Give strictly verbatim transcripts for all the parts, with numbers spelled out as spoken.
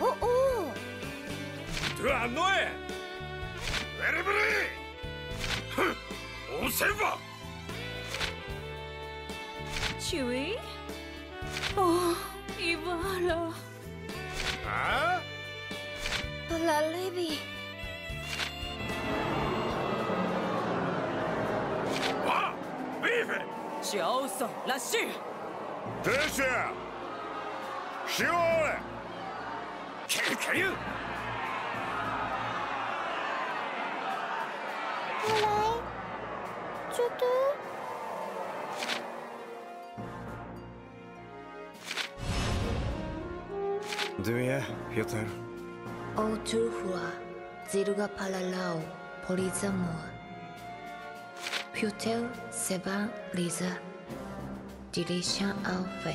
おおうわノエブレブレふんおせばチュイおイバラあラレビあビーフシャオソラシーデシャシオレキュキュちょっとDwie, Piotr. O truchła, zirga palalao, poliza mua. Piotr seba liza, dirishan alfe.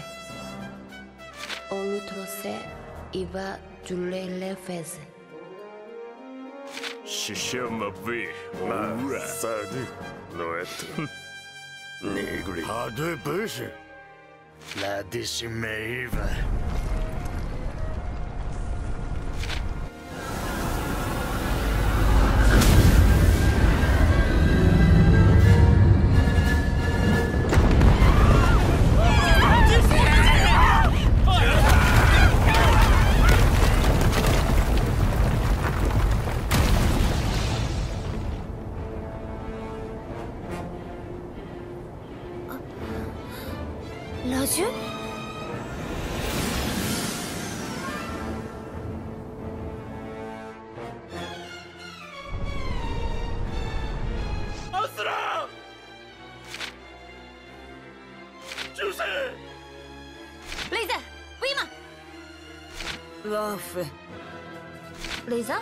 O lutrose, iba dule lefeze. Shishama vi, ma sadu, noet. Negri. Hade bese. La disimeiva.レザ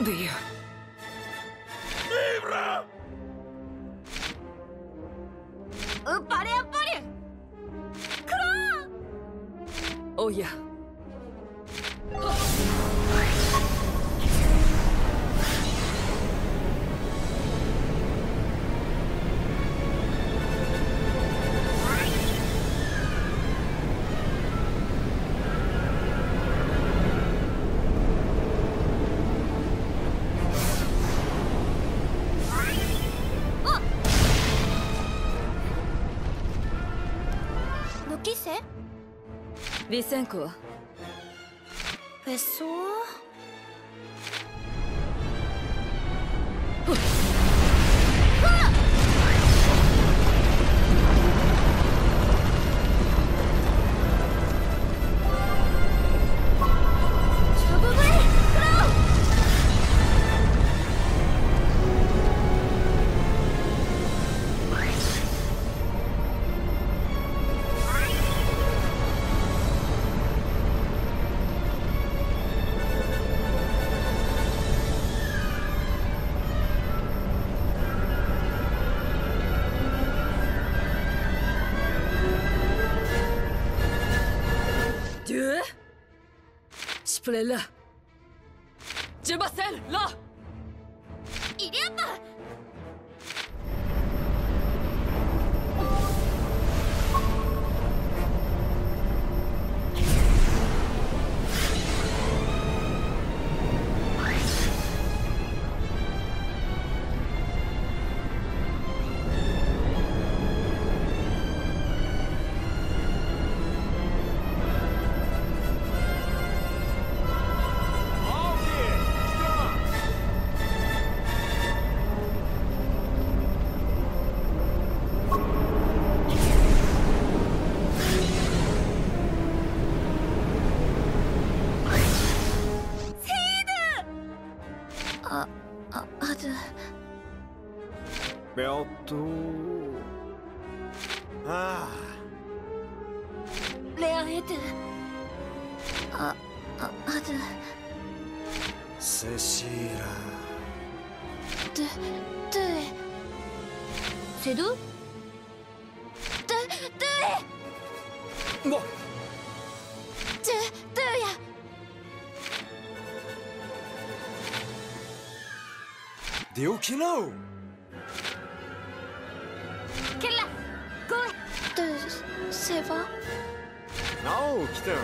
ーディアリブラウパレアパレクラーおやヴィセンコはフェソープレラジュバセルライリアパキラウキラゴイドゥセバ直樹くん。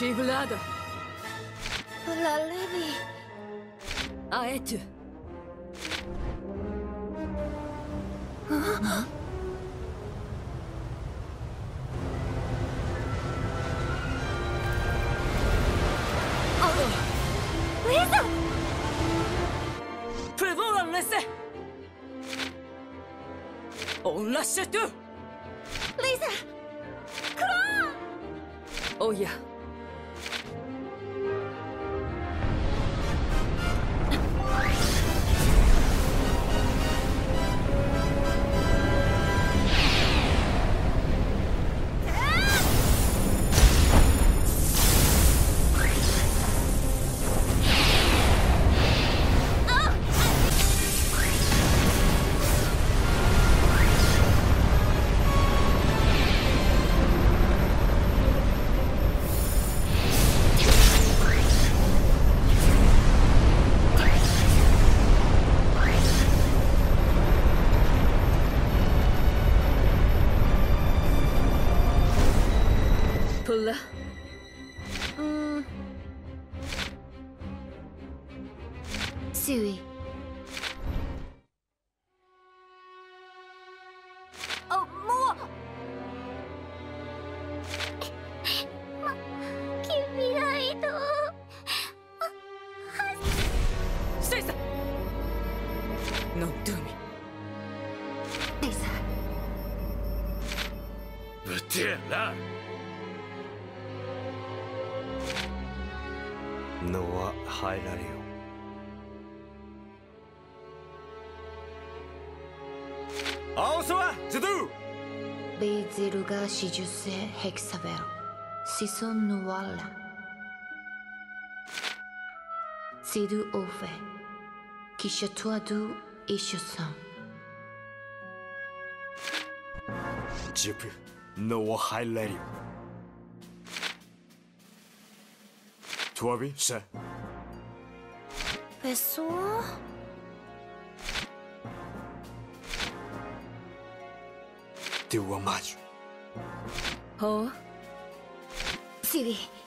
Ciblada. La Lévi. Arrête. Hein? Oh. Oui, ça. Prévons la laisser. On lâche tout. Lisa. Crois. Oh yeah. Zilga Shijuse Hexavel, Sison Nuala, Sidu Ove, Kishatuadu Ishusan. Jupu, Noah High Lady. Tuabi, sir. Pessoa? Do a match. Oh, Siri.